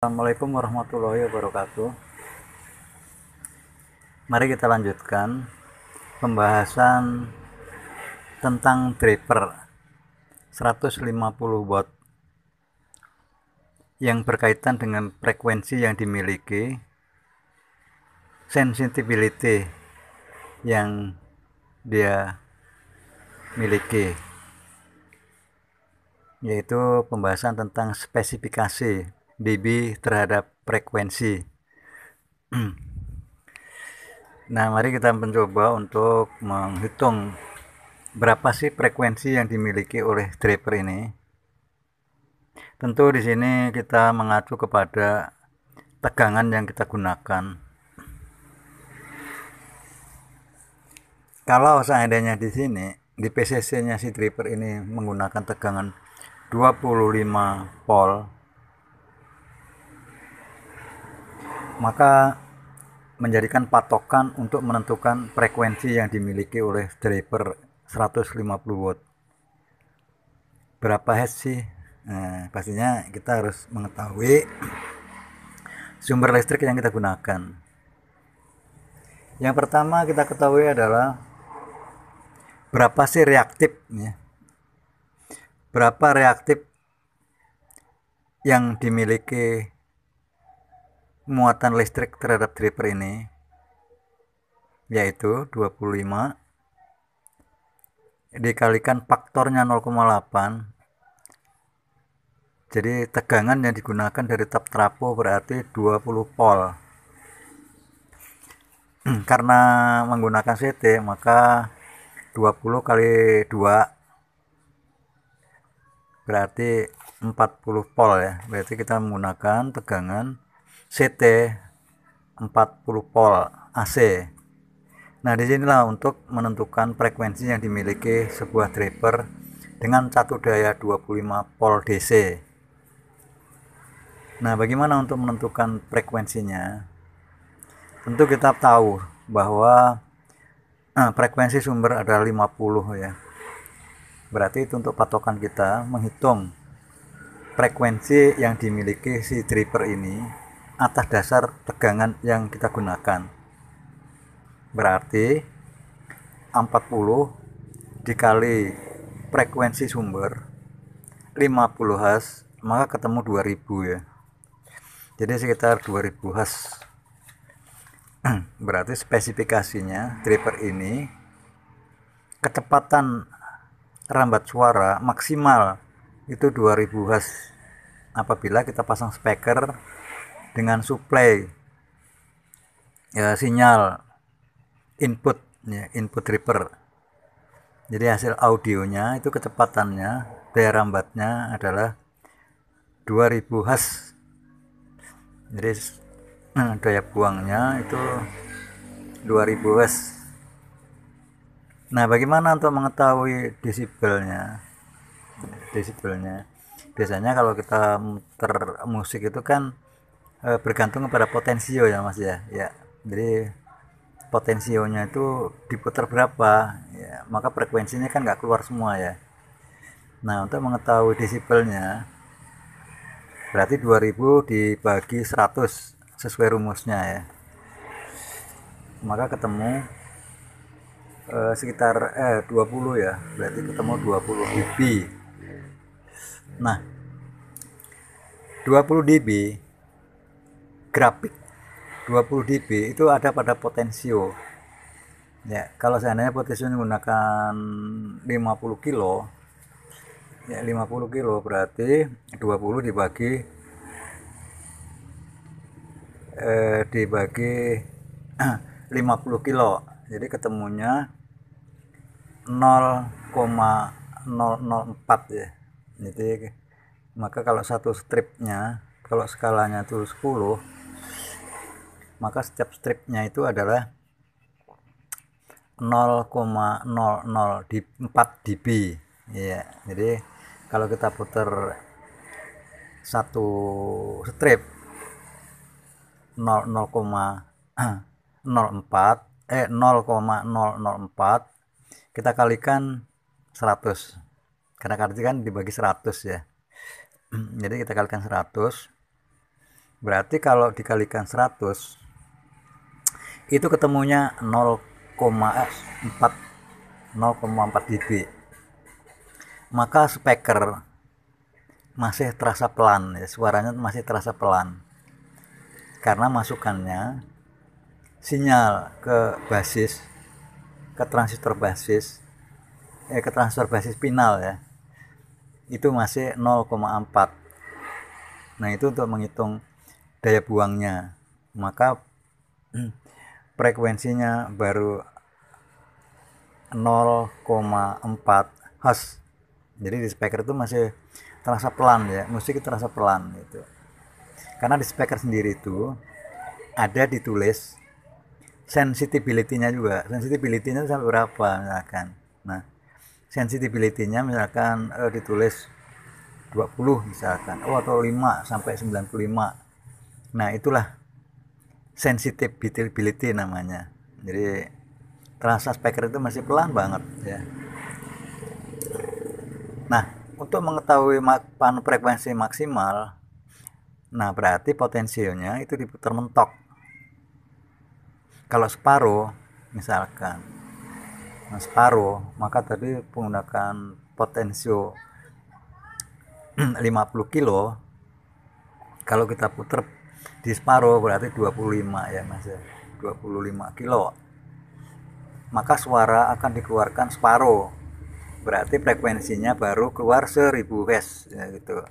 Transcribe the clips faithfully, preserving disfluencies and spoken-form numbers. Assalamualaikum warahmatullahi wabarakatuh. Mari kita lanjutkan pembahasan tentang driver seratus lima puluh watt yang berkaitan dengan frekuensi yang dimiliki, sensitivity yang dia miliki, yaitu pembahasan tentang spesifikasi D B terhadap frekuensi. Nah, mari kita mencoba untuk menghitung berapa sih frekuensi yang dimiliki oleh driver ini. Tentu di sini kita mengacu kepada tegangan yang kita gunakan. Kalau seandainya di sini di P C C-nya si driver ini menggunakan tegangan dua puluh lima volt, maka menjadikan patokan untuk menentukan frekuensi yang dimiliki oleh driver seratus lima puluh watt. Berapa Hz sih? Nah, pastinya kita harus mengetahui sumber listrik yang kita gunakan. Yang pertama kita ketahui adalah berapa sih reaktif, ya. Berapa reaktif yang dimiliki muatan listrik terhadap driver ini, yaitu dua puluh lima dikalikan faktornya nol koma delapan. Jadi tegangan yang digunakan dari tap trafo berarti dua puluh volt. Karena menggunakan C T, maka dua puluh kali dua berarti empat puluh volt, ya. Berarti kita menggunakan tegangan C T empat puluh volt A C. Nah, disinilah untuk menentukan frekuensi yang dimiliki sebuah driver dengan satu daya dua puluh lima volt D C. Nah, bagaimana untuk menentukan frekuensinya? Tentu kita tahu bahwa eh, frekuensi sumber ada lima puluh, ya. Berarti itu untuk patokan kita menghitung frekuensi yang dimiliki si driver ini atas dasar tegangan yang kita gunakan. Berarti empat puluh dikali frekuensi sumber lima puluh hertz, maka ketemu dua ribu, ya. Jadi sekitar dua ribu hertz. Berarti spesifikasinya driver ini kecepatan rambat suara maksimal itu dua ribu hertz apabila kita pasang speaker dengan supply, ya, sinyal input, ya, input driver. Jadi hasil audionya itu kecepatannya, daya rambatnya adalah dua ribu hertz. Jadi daya buangnya itu dua ribu hertz. Nah, bagaimana untuk mengetahui desibelnya? Desibelnya biasanya kalau kita muter musik itu kan bergantung kepada potensio, ya Mas, ya. Ya, jadi potensionya itu diputar berapa, ya, maka frekuensinya kan nggak keluar semua, ya. Nah, untuk mengetahui desibelnya berarti dua ribu dibagi seratus sesuai rumusnya, ya. Maka ketemu eh, sekitar eh, dua puluh, ya. Berarti ketemu dua puluh D B. Nah, dua puluh D B grafik dua puluh D B itu ada pada potensio, ya. Kalau seandainya potensio menggunakan lima puluh kilo, ya, lima puluh kilo berarti dua puluh dibagi eh, dibagi lima puluh kilo, jadi ketemunya nol koma nol nol empat, ya. Jadi maka kalau satu stripnya, kalau skalanya itu sepuluh, maka setiap stripnya itu adalah nol koma nol nol empat D B, ya. Jadi kalau kita putar satu strip nol koma nol empat eh nol koma nol nol empat kita kalikan seratus, karena kan dibagi seratus, ya. Jadi kita kalikan seratus, Berarti kalau dikalikan seratus itu ketemunya nol koma empat D B. Maka speaker masih terasa pelan ya, suaranya masih terasa pelan karena masukannya sinyal ke basis, ke transistor basis, eh, ke transistor basis final ya, itu masih nol koma empat. Nah itu untuk menghitung daya buangnya, maka frekuensinya baru nol koma empat hertz. Jadi di speaker itu masih terasa pelan ya, musik itu terasa pelan gitu. Karena di speaker sendiri itu ada ditulis sensitivity-nya juga. Sensitivity-nya sampai berapa misalkan. Nah, sensitivity-nya misalkan eh, ditulis dua puluh misalkan, oh atau lima sampai sembilan puluh lima. Nah, itulah sensitivity namanya. Jadi terasa speaker itu masih pelan banget ya. Nah, untuk mengetahui mak- frekuensi maksimal, nah berarti potensialnya itu diputar mentok. Kalau separuh misalkan, nah separuh maka tadi menggunakan potensio lima puluh kilo. Kalau kita putar di separuh berarti dua puluh lima ya mas, dua puluh lima kilo, maka suara akan dikeluarkan separuh, berarti frekuensinya baru keluar seribu hertz ya, gitu.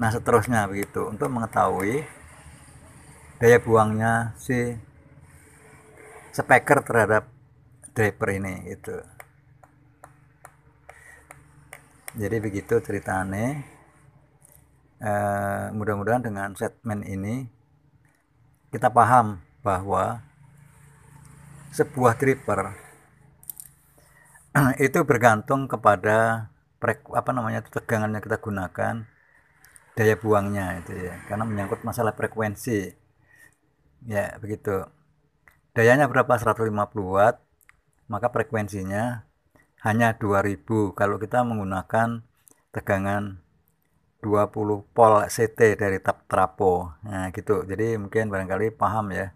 Nah seterusnya begitu untuk mengetahui daya buangnya si speaker terhadap driver ini gitu. Jadi begitu ceritanya. Uh, mudah-mudahan dengan segmen ini kita paham bahwa sebuah driver itu bergantung kepada prek, apa namanya tegangan yang kita gunakan, daya buangnya itu ya, karena menyangkut masalah frekuensi ya begitu. Dayanya berapa, seratus lima puluh watt, maka frekuensinya hanya dua ribu kalau kita menggunakan tegangan dua puluh volt C T dari tap trapo. Nah gitu, jadi mungkin barangkali paham ya.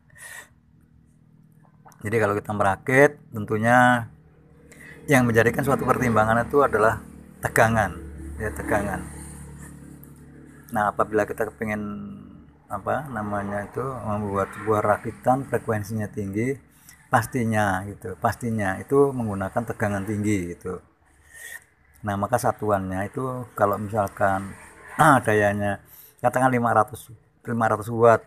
Jadi kalau kita merakit, tentunya yang menjadikan suatu pertimbangan itu adalah tegangan ya, tegangan. Nah apabila kita kepingin apa namanya itu membuat sebuah rakitan frekuensinya tinggi, pastinya gitu, pastinya itu menggunakan tegangan tinggi gitu. Nah maka satuannya itu kalau misalkan ah dayanya katakan lima ratus watt,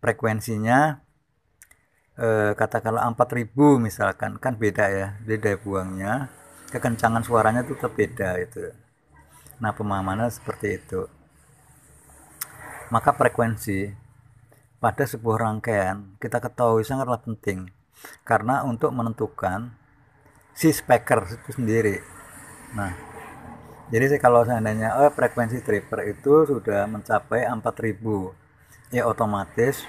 frekuensinya eh, katakanlah empat ribu misalkan, kan beda ya, beda buangnya, kekencangan suaranya itu tetap beda itu. Nah pemahamannya seperti itu. Maka frekuensi pada sebuah rangkaian kita ketahui sangatlah penting karena untuk menentukan si speaker itu sendiri. Nah jadi kalau seandainya oh, frekuensi driver itu sudah mencapai empat ribu, ya otomatis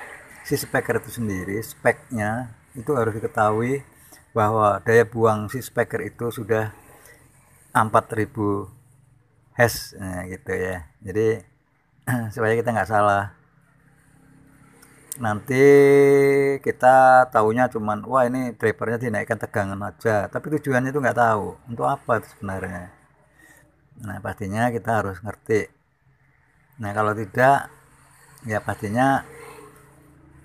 si speaker itu sendiri, speknya itu harus diketahui bahwa daya buang si speaker itu sudah empat ribu hertz nah, gitu ya. Jadi supaya kita nggak salah, nanti kita tahunya cuman wah ini drivernya dinaikkan tegangan aja, tapi tujuannya itu nggak tahu untuk apa sebenarnya. Nah pastinya kita harus ngerti. Nah kalau tidak ya pastinya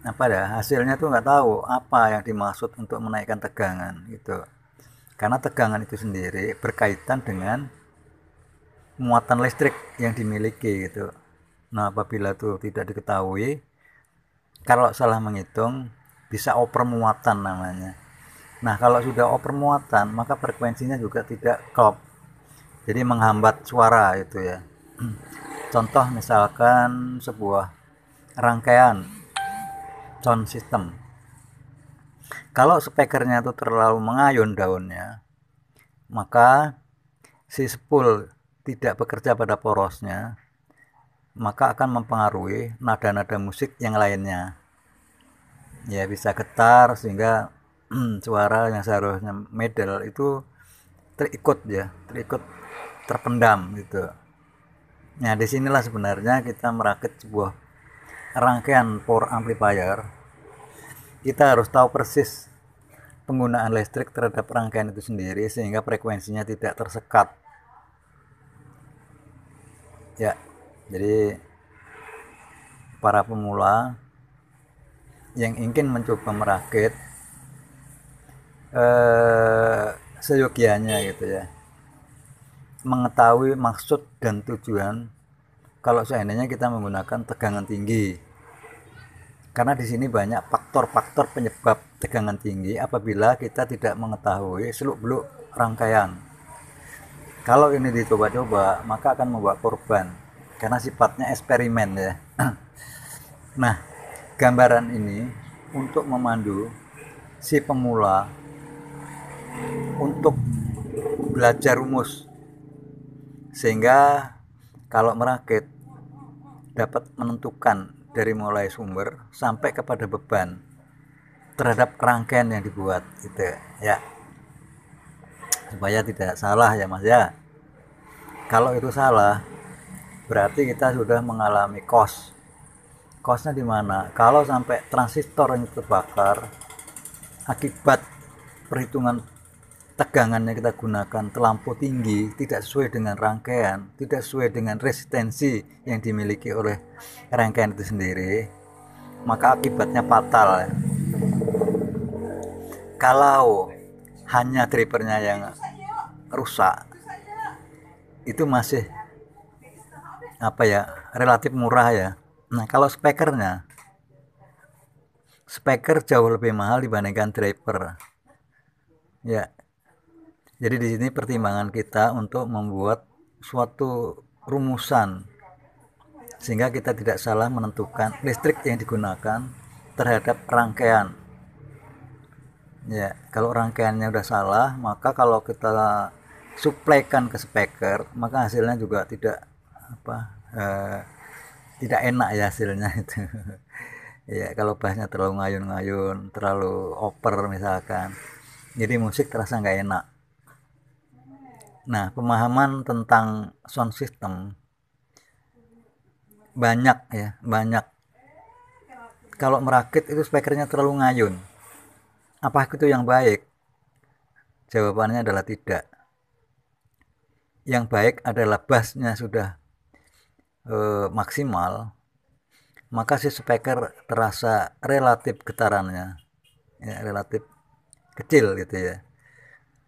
apa dah hasilnya tuh nggak tahu apa yang dimaksud untuk menaikkan tegangan gitu, karena tegangan itu sendiri berkaitan dengan muatan listrik yang dimiliki gitu. Nah apabila itu tidak diketahui, kalau salah menghitung bisa over muatan namanya. Nah kalau sudah over muatan maka frekuensinya juga tidak klop, jadi menghambat suara itu ya. Contoh misalkan sebuah rangkaian sound system, kalau speakernya itu terlalu mengayun daunnya, maka si spool tidak bekerja pada porosnya, maka akan mempengaruhi nada-nada musik yang lainnya ya, bisa getar sehingga suara yang seharusnya medal itu terikut ya, terikut terpendam gitu. Nah disinilah sebenarnya kita merakit sebuah rangkaian power amplifier, kita harus tahu persis penggunaan listrik terhadap rangkaian itu sendiri sehingga frekuensinya tidak tersekat. Ya, jadi para pemula yang ingin mencoba merakit eh, seyogianya gitu ya, mengetahui maksud dan tujuan kalau seandainya kita menggunakan tegangan tinggi, karena di sini banyak faktor-faktor penyebab tegangan tinggi apabila kita tidak mengetahui seluk-beluk rangkaian. Kalau ini dicoba-coba maka akan membawa korban karena sifatnya eksperimen ya. Nah, gambaran ini untuk memandu si pemula untuk belajar rumus, sehingga kalau merakit dapat menentukan dari mulai sumber sampai kepada beban terhadap rangkaian yang dibuat gitu ya, supaya tidak salah ya mas ya. Kalau itu salah berarti kita sudah mengalami cost. Costnya di mana? Kalau sampai transistor yang terbakar akibat perhitungan tegangannya kita gunakan terlampau tinggi, tidak sesuai dengan rangkaian, tidak sesuai dengan resistensi yang dimiliki oleh rangkaian itu sendiri, maka akibatnya fatal. Kalau hanya drivernya yang rusak, itu masih apa ya, relatif murah ya. Nah, kalau speakernya, speaker jauh lebih mahal dibandingkan driver. Ya. Jadi di sini pertimbangan kita untuk membuat suatu rumusan sehingga kita tidak salah menentukan listrik yang digunakan terhadap rangkaian. Ya, kalau rangkaiannya udah salah, maka kalau kita suplaikan ke speaker, maka hasilnya juga tidak apa eh, tidak enak ya hasilnya itu. Ya, kalau bahasnya terlalu ngayun-ngayun, terlalu over misalkan. Jadi musik terasa nggak enak. Nah, pemahaman tentang sound system banyak ya, banyak. Kalau merakit itu speakernya terlalu ngayun. Apa itu yang baik? Jawabannya adalah tidak. Yang baik adalah bassnya sudah eh, maksimal, maka si speaker terasa relatif getarannya, ya, relatif kecil gitu ya.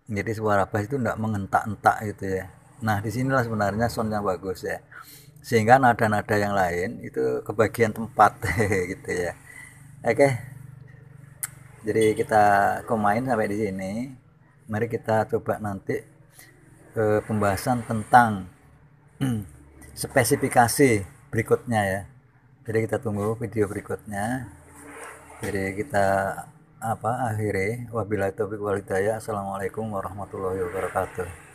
Jadi suara bass itu tidak mengentak-entak gitu ya. Nah, disinilah sebenarnya sound yang bagus ya. Sehingga nada-nada yang lain itu kebagian tempat gitu ya. Oke. Jadi kita komain sampai di sini. Mari kita coba nanti eh, pembahasan tentang spesifikasi berikutnya ya. Jadi kita tunggu video berikutnya. Jadi kita apa akhirnya wabillahi taufiq wal hidayah. Assalamualaikum warahmatullahi wabarakatuh.